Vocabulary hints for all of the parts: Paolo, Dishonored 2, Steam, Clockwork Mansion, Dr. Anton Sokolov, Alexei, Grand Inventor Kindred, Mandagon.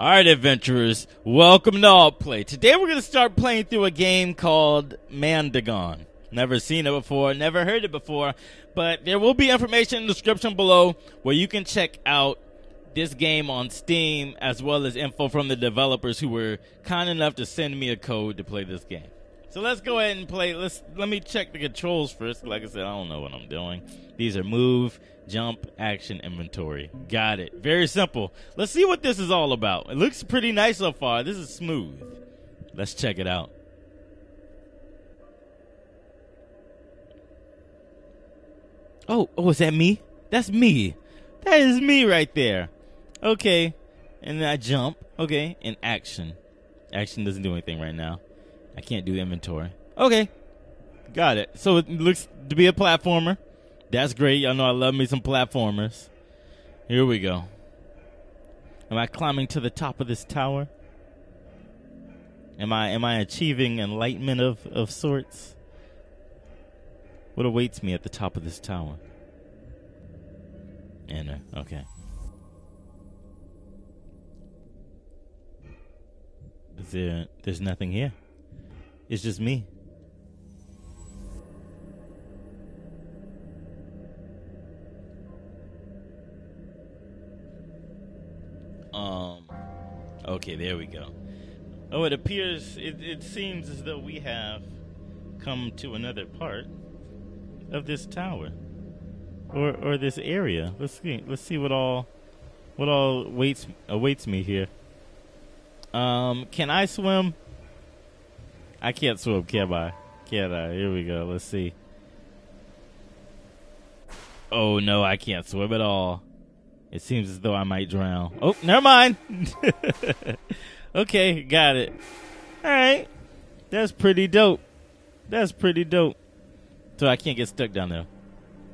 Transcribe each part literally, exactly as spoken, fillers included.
Alright, adventurers, welcome to All Play. Today we're going to start playing through a game called Mandagon. Never seen it before, never heard it before, but there will be information in the description below where you can check out this game on Steam, as well as info from the developers who were kind enough to send me a code to play this game. So let's go ahead and play. Let's let me check the controls first. Like I said, I don't know what I'm doing. These are move, jump, action, inventory. Got it. Very simple. Let's see what this is all about. It looks pretty nice so far. This is smooth. Let's check it out. Oh, oh, is that me? That's me. That is me right there. Okay. And then I jump. Okay. And action. Action doesn't do anything right now. I can't do inventory. Okay. Got it. So it looks to be a platformer. That's great. Y'all know I love me some platformers. Here we go. Am I climbing to the top of this tower? Am I am I achieving enlightenment of, of sorts? What awaits me at the top of this tower? Enter. Okay. Is there there's nothing here? It's just me. Um, okay, there we go. Oh, it appears, it, it seems as though we have come to another part of this tower, or or this area. Let's see, let's see what all, what all awaits, awaits me here. Um, can I swim? I can't swim, can I? Can I? Here we go. Let's see. Oh, no, I can't swim at all. It seems as though I might drown. Oh, never mind. Okay, got it. All right. That's pretty dope. That's pretty dope. So I can't get stuck down there.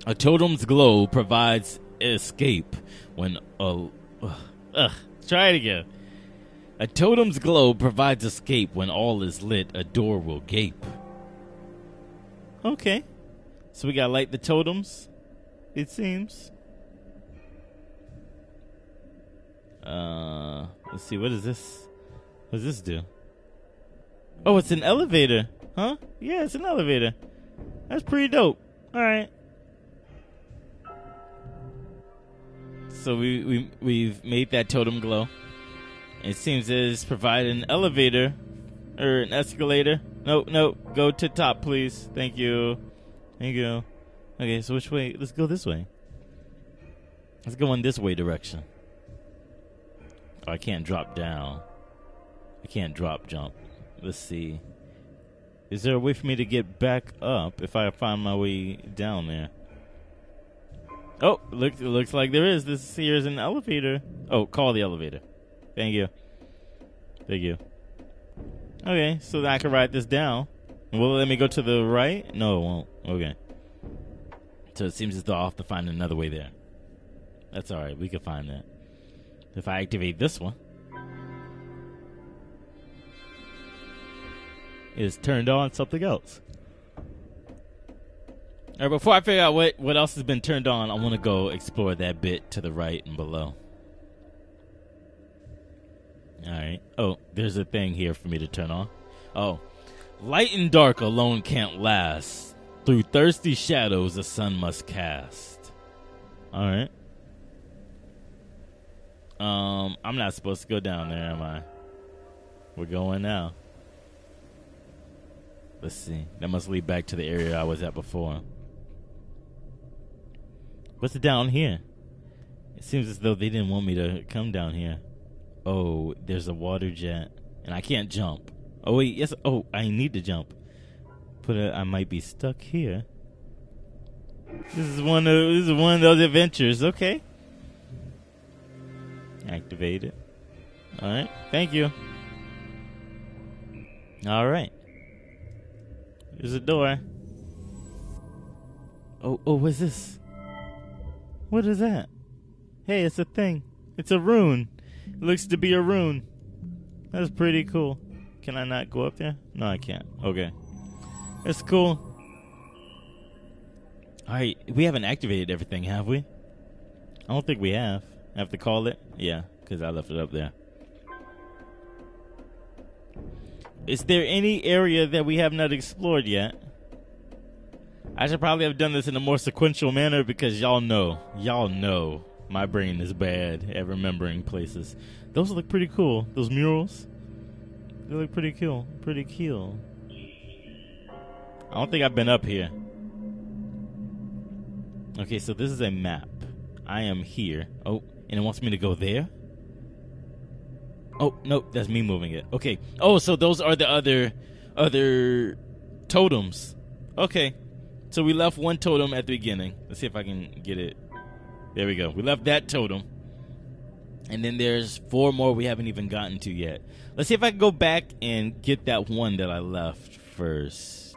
A totem's glow provides escape when... a ugh, ugh, try it again. A totem's glow provides escape when all is lit. A door will gape. Okay. So we gotta light the totems, it seems. Uh, let's see. What is this? What does this do? Oh, it's an elevator. Huh? Yeah, it's an elevator. That's pretty dope. All right. So we, we, we've made that totem glow. It seems it's provided an elevator or an escalator. No, no, go to top, please. Thank you. Thank you. Okay, so which way? Let's go this way. Let's go in this way direction. Oh, I can't drop down. I can't drop jump. Let's see. Is there a way for me to get back up if I find my way down there? Oh, look, it looks like there is. This here is an elevator. Oh, call the elevator. Thank you. Thank you. Okay, so I can write this down. Will it let me go to the right? No, it won't. Okay. So it seems as though I'll have to find another way there. That's all right. We can find that. If I activate this one. It's turned on something else. All right, before I figure out what, what else has been turned on, I want to go explore that bit to the right and below. All right. Oh, there's a thing here for me to turn on. Oh. Light and dark alone can't last. Through thirsty shadows the sun must cast. All right. Um, I'm not supposed to go down there, am I? We're going now. Let's see. That must lead back to the area I was at before. What's it down here? It seems as though they didn't want me to come down here. Oh, there's a water jet, and I can't jump. Oh, wait, yes. Oh, I need to jump. But uh, I might be stuck here. This is one of this is one of those adventures. Okay. Activate it. All right. Thank you. All right. There's a door. Oh, oh, what's this? What is that? Hey, it's a thing. It's a rune. It looks to be a rune. That's pretty cool. Can I not go up there? No, I can't. Okay. That's cool. Alright, we haven't activated everything, have we? I don't think we have. I have to call it? Yeah, because I left it up there. Is there any area that we have not explored yet? I should probably have done this in a more sequential manner because y'all know. Y'all know my brain is bad at remembering places. Those look pretty cool. Those murals. They look pretty cool. Pretty cool. I don't think I've been up here. Okay, so this is a map. I am here. Oh, and it wants me to go there? Oh, nope, that's me moving it. Okay. Oh, so those are the other other totems. Okay. So we left one totem at the beginning. Let's see if I can get it. There we go. We left that totem. And then there's four more we haven't even gotten to yet. Let's see if I can go back and get that one that I left first.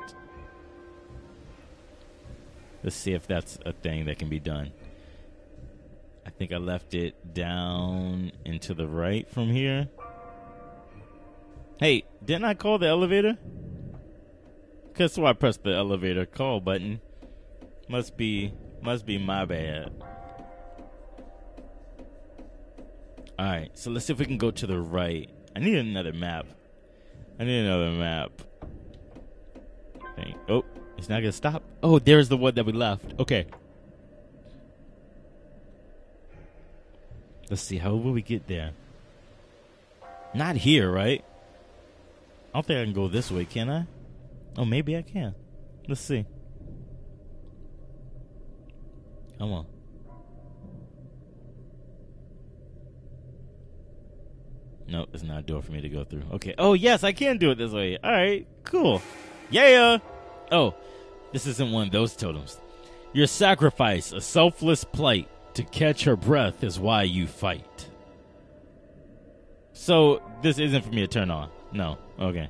Let's see if that's a thing that can be done. I think I left it down and to the right from here. Hey, didn't I call the elevator? Because so I pressed the elevator call button. Must be, must be my bad. All right, so let's see if we can go to the right. I need another map. I need another map. Dang. Oh, it's not gonna stop. Oh, there's the one that we left. Okay. Let's see, how will we get there? Not here, right? I don't think I can go this way, can I? Oh, maybe I can. Let's see. Come on. No, it's not a door for me to go through. Okay. Oh, yes, I can do it this way. All right, cool. Yeah. Oh, this isn't one of those totems. Your sacrifice, a selfless plight. To catch her breath is why you fight. So, this isn't for me to turn on. No. Okay.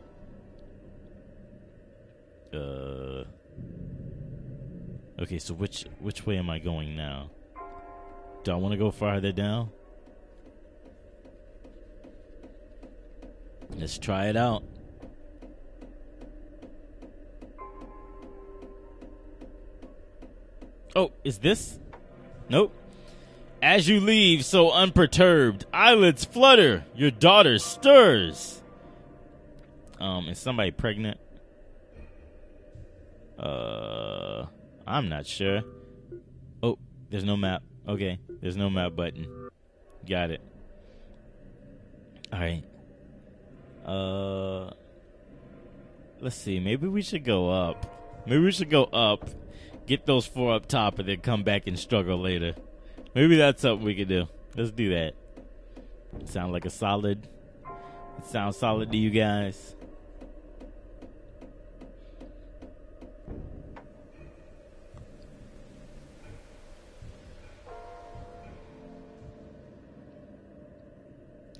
Uh. Okay, so which which way am I going now? Do I want to go farther down? Let's try it out. Oh, is this? Nope. As you leave so unperturbed, eyelids flutter, your daughter stirs. Um, is somebody pregnant? Uh, I'm not sure. Oh, there's no map. Okay, there's no map button. Got it. All right. Uh, let's see. Maybe we should go up. Maybe we should go up, get those four up top, and then come back and struggle later. Maybe that's something we could do. Let's do that. Sound like a solid? It sounds solid to you guys?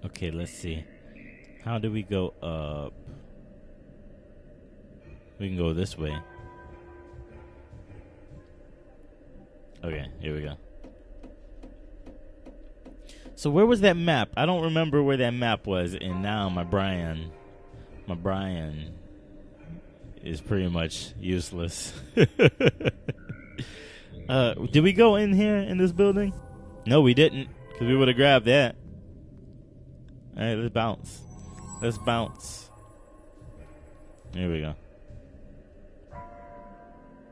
Okay, let's see. How do we go up? We can go this way. Okay, here we go. So where was that map? I don't remember where that map was, and now my Brian, my Brian is pretty much useless. uh, did we go in here in this building? No, we didn't, because we would have grabbed that. All right, let's bounce. Let's bounce. Here we go.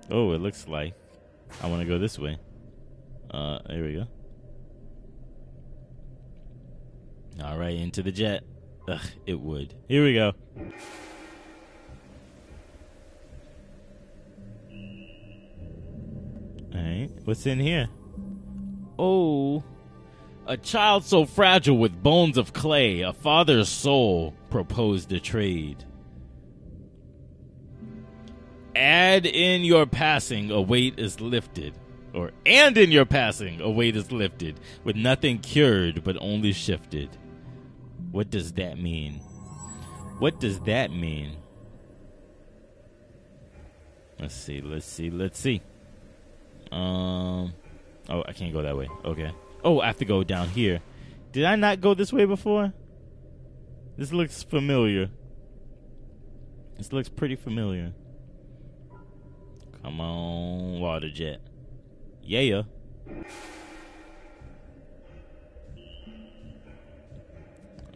Oh, it looks like I want to go this way. Uh, here we go. All right, into the jet. Ugh, it would. Here we go. All right, what's in here? Oh, a child so fragile with bones of clay, a father's soul proposed a trade. Add in your passing, a weight is lifted. Or, and in your passing, a weight is lifted, with nothing cured but only shifted. What does that mean? What does that mean? Let's see, let's see, let's see. Um, oh, I can't go that way. Okay. Oh, I have to go down here. Did I not go this way before? This looks familiar. This looks pretty familiar. Come on, water jet. Yeah.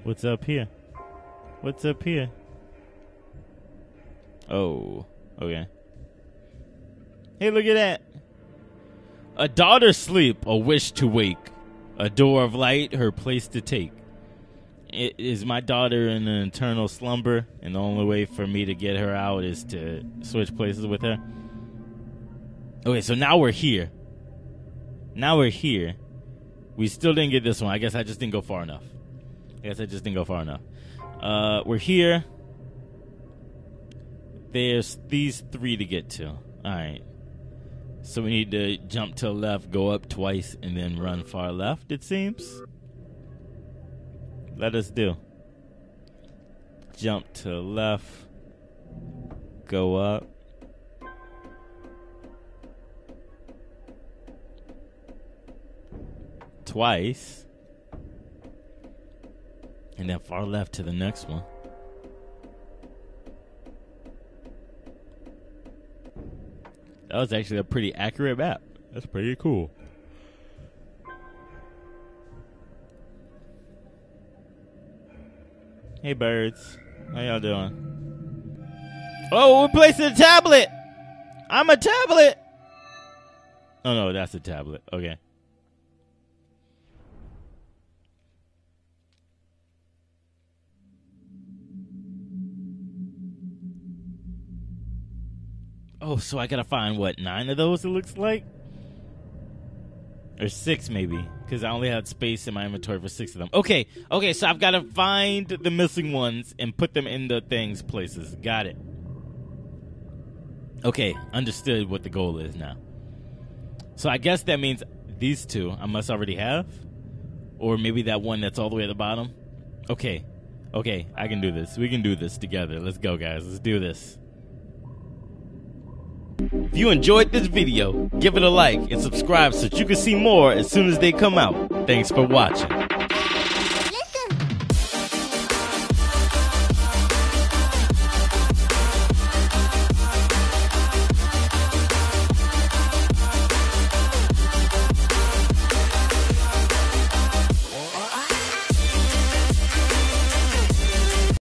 What's up here? What's up here? Oh, okay. Hey, look at that. A daughter sleep, a wish to wake. A door of light, her place to take. It is my daughter in an eternal slumber, and the only way for me to get her out is to switch places with her. Okay, so now we're here. Now we're here. We still didn't get this one. I guess I just didn't go far enough. I guess I just didn't go far enough. Uh, we're here. There's these three to get to. All right. So we need to jump to the left, go up twice, and then run far left, it seems. Let us do. Jump to the left. Go up. Twice. And then far left to the next one. That was actually a pretty accurate map. That's pretty cool. Hey, birds. How y'all doing? Oh, we're placing a tablet. I'm a tablet. Oh, no, that's a tablet. Okay. Oh, so I gotta find, what, nine of those, it looks like? Or six, maybe. Because I only had space in my inventory for six of them. Okay, okay, so I've gotta find the missing ones and put them in the things, places. Got it. Okay, understood what the goal is now. So I guess that means these two I must already have? Or maybe that one that's all the way at the bottom? Okay, okay, I can do this. We can do this together. Let's go, guys. Let's do this. If you enjoyed this video, give it a like and subscribe so that you can see more as soon as they come out. Thanks for watching.